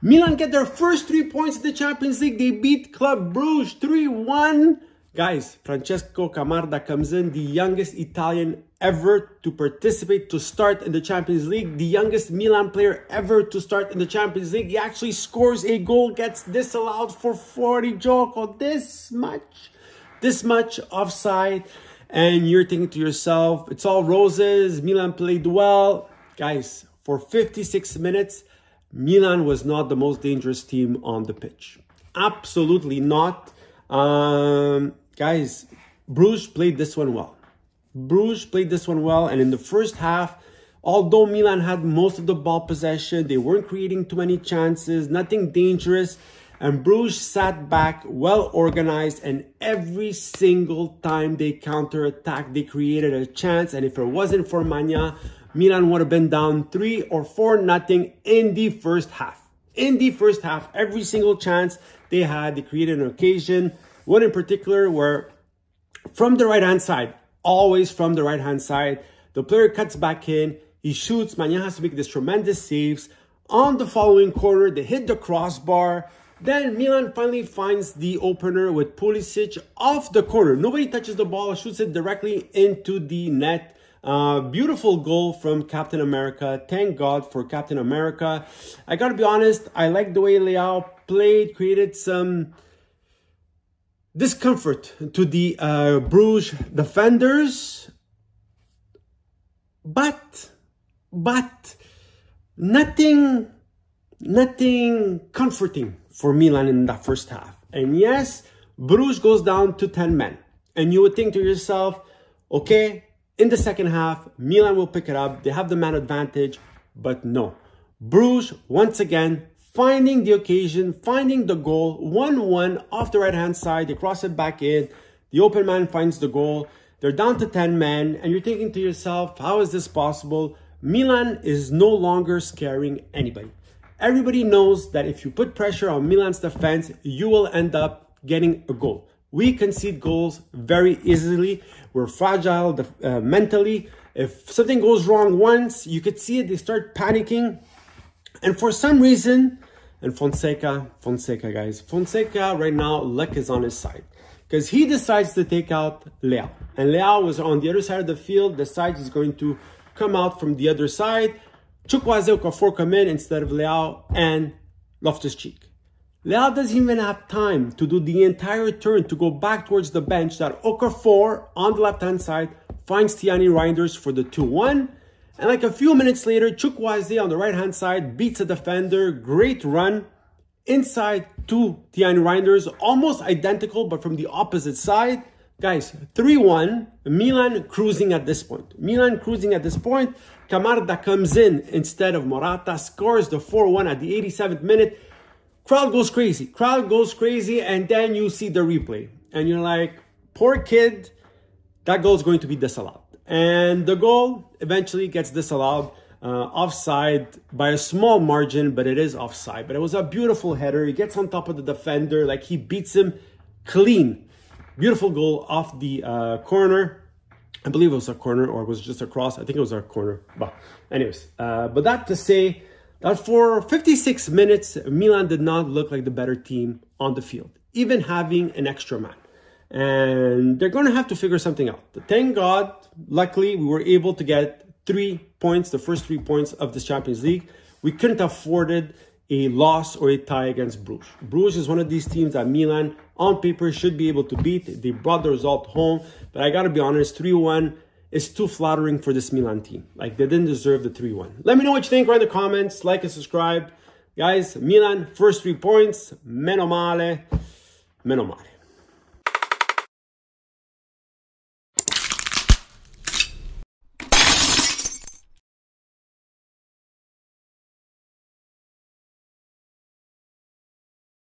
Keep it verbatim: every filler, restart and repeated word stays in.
Milan get their first three points in the Champions League. They beat Club Bruges three one. Guys, Francesco Camarda comes in, the youngest Italian ever to participate, to start in the Champions League. The youngest Milan player ever to start in the Champions League. He actually scores a goal, gets disallowed for forty. Gioco, this much, this much offside. And you're thinking to yourself, it's all roses. Milan played well. Guys, for fifty-six minutes, Milan was not the most dangerous team on the pitch. Absolutely not. Um, guys, Bruges played this one well. Bruges played this one well. And in the first half, although Milan had most of the ball possession, they weren't creating too many chances, nothing dangerous. And Bruges sat back, well organized, and every single time they counter-attacked, they created a chance. And if it wasn't for Maignan, Milan would have been down three or four nothing in the first half. In the first half, every single chance they had, they created an occasion. One in particular where from the right-hand side, always from the right-hand side, the player cuts back in, he shoots, Maignan has to make these tremendous saves. On the following corner, they hit the crossbar. Then Milan finally finds the opener with Pulisic off the corner. Nobody touches the ball, shoots it directly into the net. Uh, beautiful goal from Captain America. Thank God for Captain America. I gotta be honest, I like the way Leao played, created some discomfort to the uh, Bruges defenders. But, but, nothing, nothing comforting for Milan in that first half. And yes, Bruges goes down to ten men. And you would think to yourself, okay, in the second half, Milan will pick it up. They have the man advantage, but no. Bruges, once again, finding the occasion, finding the goal, one one off the right-hand side. They cross it back in. The open man finds the goal. They're down to ten men. And you're thinking to yourself, how is this possible? Milan is no longer scaring anybody. Everybody knows that if you put pressure on Milan's defense, you will end up getting a goal. We concede goals very easily. We're fragile uh, mentally. If something goes wrong once, you could see it. They start panicking. And for some reason, and Fonseca, Fonseca, guys. Fonseca right now, luck is on his side. Because he decides to take out Leao. And Leao was on the other side of the field. Decides he's going to come out from the other side. Chukwueze or Kafor come in instead of Leao and Loftus Cheek. Leao doesn't even have time to do the entire turn to go back towards the bench that Okafor on the left-hand side finds Tijjani Reijnders for the two one. And like a few minutes later, Chukwueze on the right-hand side beats a defender. Great run inside to Tijjani Reijnders. Almost identical, but from the opposite side. Guys, three one, Milan cruising at this point. Milan cruising at this point. Camarda comes in instead of Morata, scores the four one at the eighty-seventh minute. Crowd goes crazy. Crowd goes crazy, and then you see the replay. And you're like, poor kid, that goal is going to be disallowed. And the goal eventually gets disallowed, uh, offside by a small margin, but it is offside. But it was a beautiful header. He gets on top of the defender, like he beats him clean. Beautiful goal off the uh, corner. I believe it was a corner or it was just a cross. I think it was a corner. But anyways, uh, but that to say that for fifty-six minutes, Milan did not look like the better team on the field, even having an extra man. And they're going to have to figure something out. Thank God, luckily, we were able to get three points, the first three points of this Champions League. We couldn't afford it. A loss or a tie against Bruges. Bruges is one of these teams that Milan, on paper, should be able to beat. They brought the result home. But I got to be honest, three one is too flattering for this Milan team. Like, they didn't deserve the three one. Let me know what you think. Write in the comments. Like and subscribe. Guys, Milan, first three points. Meno male. Meno male.